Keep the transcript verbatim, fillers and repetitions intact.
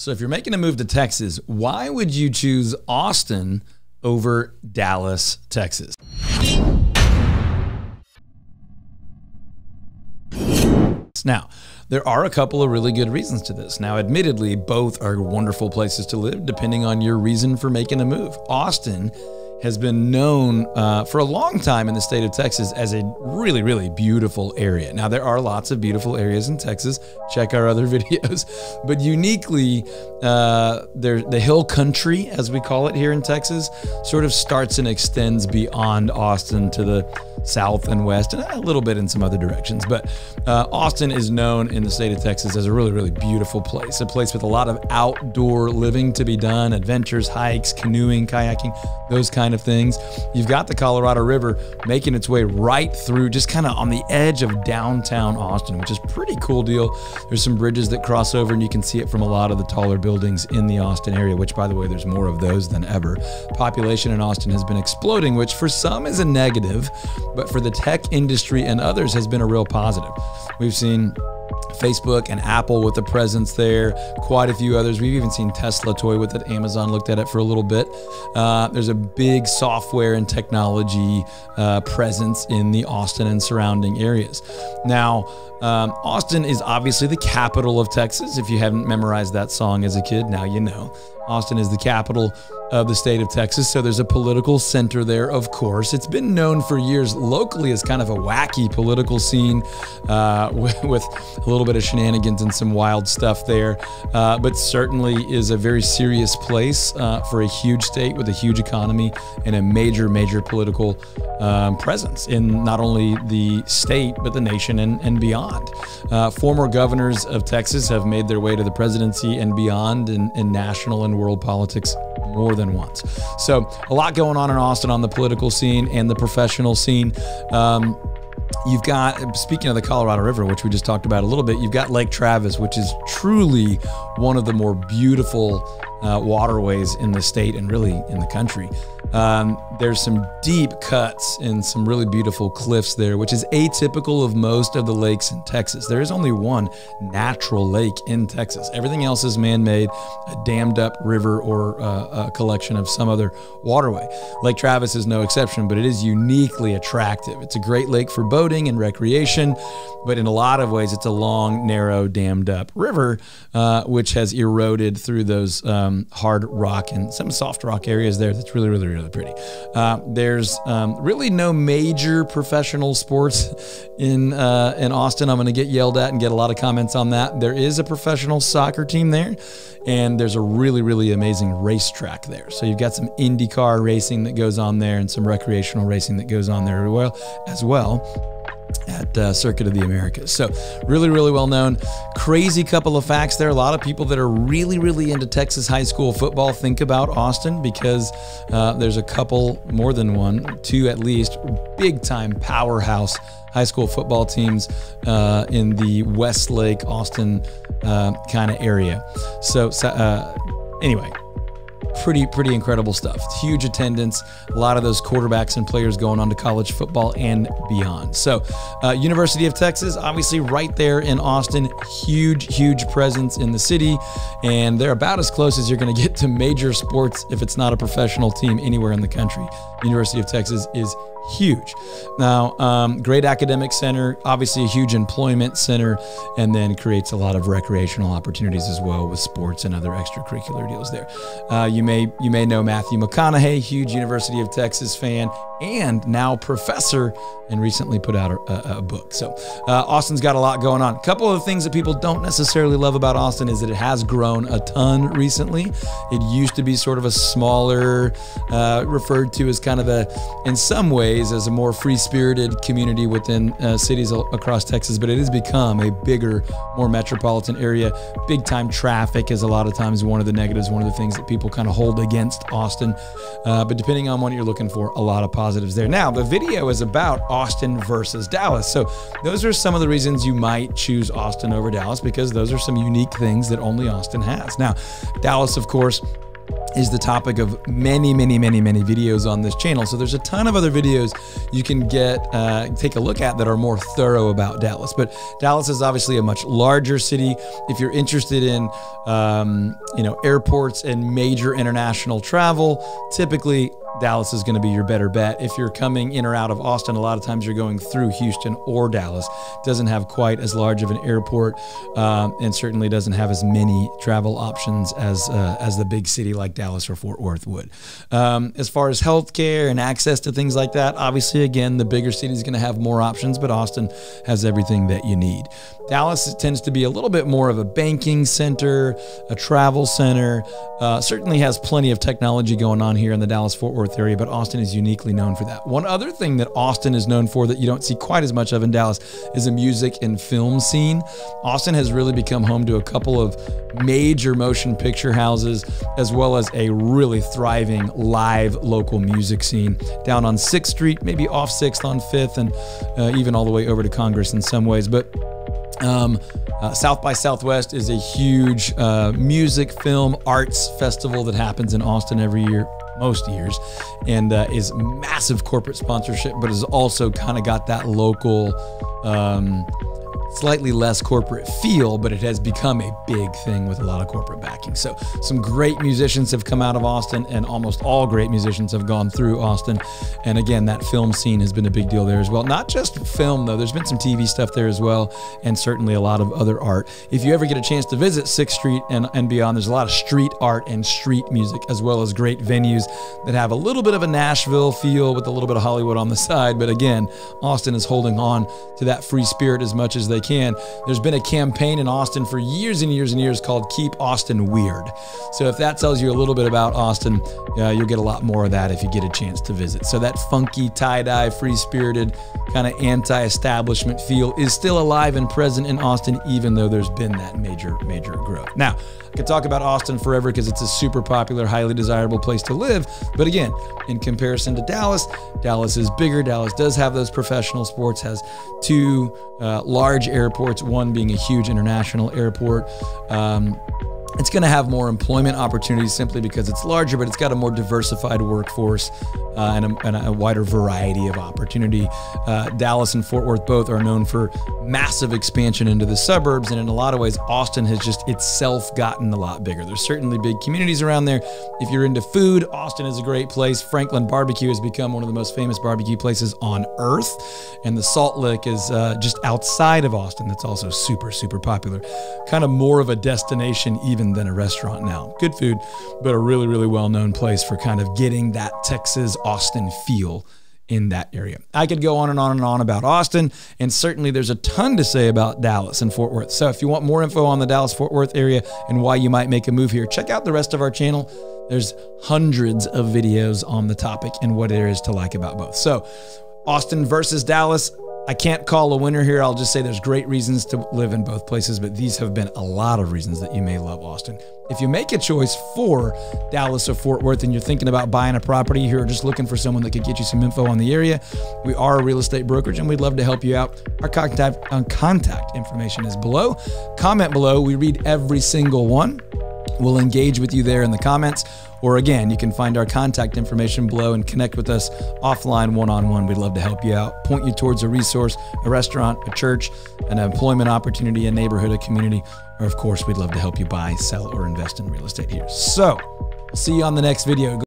So if you're making a move to Texas, why would you choose Austin over Dallas, Texas? Now, there are a couple of really good reasons to this. Now, admittedly, both are wonderful places to live, depending on your reason for making a move. Austin has been known uh, for a long time in the state of Texas as a really, really beautiful area. Now, there are lots of beautiful areas in Texas. Check our other videos. But uniquely, uh, there, the hill country, as we call it here in Texas, sort of starts and extends beyond Austin to the south and west, and a little bit in some other directions. But uh, Austin is known in the state of Texas as a really, really beautiful place, a place with a lot of outdoor living to be done, adventures, hikes, canoeing, kayaking, those kinds of things. You've got the Colorado River making its way right through, just kind of on the edge of downtown Austin, which is pretty cool deal. There's some bridges that cross over, and you can see it from a lot of the taller buildings in the Austin area, which, by the way, there's more of those than ever. Population in Austin has been exploding, which for some is a negative, but for the tech industry and others has been a real positive. We've seen Facebook and Apple with a presence there, quite a few others. We've even seen Tesla toy with it. Amazon looked at it for a little bit. Uh, there's a big software and technology uh, presence in the Austin and surrounding areas. Now, um, Austin is obviously the capital of Texas. If you haven't memorized that song as a kid, now you know. Austin is the capital of the state of Texas, so there's a political center there, of course. It's been known for years locally as kind of a wacky political scene uh, with, with a little bit of shenanigans and some wild stuff there, uh, but certainly is a very serious place uh, for a huge state with a huge economy and a major, major political um, presence in not only the state, but the nation and, and beyond. Uh, former governors of Texas have made their way to the presidency and beyond in, in national and world politics more than once. So a lot going on in Austin on the political scene and the professional scene. Um, You've got, speaking of the Colorado River, which we just talked about a little bit, you've got Lake Travis, which is truly one of the more beautiful uh, waterways in the state and really in the country. Um, there's some deep cuts and some really beautiful cliffs there, which is atypical of most of the lakes in Texas. There is only one natural lake in Texas. Everything else is man-made, a dammed up river or uh, a collection of some other waterway. Lake Travis is no exception, but it is uniquely attractive. It's a great lake for boating and recreation, but in a lot of ways, it's a long, narrow, dammed up river, uh, which has eroded through those um, hard rock and some soft rock areas there. That's really, really, really pretty. Uh, there's um, really no major professional sports in uh, in Austin. I'm going to get yelled at and get a lot of comments on that. There is a professional soccer team there, and there's a really, really amazing racetrack there. So you've got some IndyCar racing that goes on there and some recreational racing that goes on there as well at uh, Circuit of the Americas. So really, really well known. Crazy couple of facts there. A lot of people that are really, really into Texas high school football think about Austin because uh, there's a couple, more than one, two at least, big time powerhouse high school football teams uh, in the Westlake, Austin uh, kind of area. So uh, anyway, Pretty, pretty incredible stuff. Huge attendance. A lot of those quarterbacks and players going on to college football and beyond. So uh, University of Texas, obviously right there in Austin, huge, huge presence in the city. And they're about as close as you're going to get to major sports if it's not a professional team anywhere in the country. University of Texas is huge. Now, um, great academic center, obviously a huge employment center, and then creates a lot of recreational opportunities as well with sports and other extracurricular deals there. Uh, you may you may know Matthew McConaughey, huge University of Texas fan, and now professor, and recently put out a, a, a book. So uh, Austin's got a lot going on. A couple of the things that people don't necessarily love about Austin is that it has grown a ton recently. It used to be sort of a smaller, uh, referred to as kind of a, in some ways, as a more free-spirited community within uh, cities across Texas, but it has become a bigger, more metropolitan area. Big-time traffic is a lot of times one of the negatives, one of the things that people kind of hold against Austin. Uh, but depending on what you're looking for, a lot of positives there. Now, the video is about Austin versus Dallas. So those are some of the reasons you might choose Austin over Dallas, because those are some unique things that only Austin has. Now, Dallas, of course, is the topic of many, many, many, many videos on this channel. So there's a ton of other videos you can get, uh, take a look at that are more thorough about Dallas. But Dallas is obviously a much larger city. If you're interested in, um, you know, airports and major international travel, typically Dallas is going to be your better bet. If you're coming in or out of Austin, a lot of times you're going through Houston or Dallas. Doesn't have quite as large of an airport, um, and certainly doesn't have as many travel options as uh, as the big city like Dallas or Fort Worth would. Um, as far as healthcare and access to things like that, obviously, again, the bigger city is going to have more options, but Austin has everything that you need. Dallas tends to be a little bit more of a banking center, a travel center, uh, certainly has plenty of technology going on here in the Dallas-Fort Worth area, but Austin is uniquely known for that. One other thing that Austin is known for that you don't see quite as much of in Dallas is the music and film scene. Austin has really become home to a couple of major motion picture houses, as well as a really thriving live local music scene down on sixth street, maybe off sixth on fifth, and uh, even all the way over to Congress in some ways. But Um, uh, South by Southwest is a huge uh, music, film, arts festival that happens in Austin every year, most years, and uh, is massive corporate sponsorship, but has also kind of got that local, um, slightly less corporate feel, but it has become a big thing with a lot of corporate backing. So some great musicians have come out of Austin, and almost all great musicians have gone through Austin. And again, that film scene has been a big deal there as well. Not just film though, there's been some T V stuff there as well, and certainly a lot of other art. If you ever get a chance to visit sixth street and, and beyond, there's a lot of street art and street music, as well as great venues that have a little bit of a Nashville feel with a little bit of Hollywood on the side. But again, Austin is holding on to that free spirit as much as they can. There's been a campaign in Austin for years and years and years called Keep Austin Weird. So if that tells you a little bit about Austin, uh, you'll get a lot more of that if you get a chance to visit. So that funky, tie-dye, free-spirited, kind of anti-establishment feel is still alive and present in Austin, even though there's been that major, major growth. Now, I could talk about Austin forever because it's a super popular, highly desirable place to live. But again, in comparison to Dallas, Dallas is bigger. Dallas does have those professional sports, has two uh, large airports, one being a huge international airport. Um, It's going to have more employment opportunities simply because it's larger, but it's got a more diversified workforce uh, and, a, and a wider variety of opportunity. Uh, Dallas and Fort Worth both are known for massive expansion into the suburbs, and in a lot of ways, Austin has just itself gotten a lot bigger. There's certainly big communities around there. If you're into food, Austin is a great place. Franklin Barbecue has become one of the most famous barbecue places on earth, and the Salt Lick is uh, just outside of Austin. That's also super, super popular. Kind of more of a destination even than a restaurant now. Good food, but a really, really well-known place for kind of getting that Texas Austin feel in that area. I could go on and on and on about Austin, and certainly there's a ton to say about Dallas and Fort Worth. So if you want more info on the Dallas-Fort Worth area and why you might make a move here, check out the rest of our channel. There's hundreds of videos on the topic and what there is to like about both. So Austin versus Dallas, I can't call a winner here. I'll just say there's great reasons to live in both places, but these have been a lot of reasons that you may love Austin. If you make a choice for Dallas or Fort Worth and you're thinking about buying a property here or just looking for someone that could get you some info on the area, we are a real estate brokerage and we'd love to help you out. Our contact, our contact information is below. Comment below. We read every single one. We'll engage with you there in the comments. Or again, you can find our contact information below and connect with us offline, one-on-one. We'd love to help you out, point you towards a resource, a restaurant, a church, an employment opportunity, a neighborhood, a community, or of course, we'd love to help you buy, sell, or invest in real estate here. So, see you on the next video.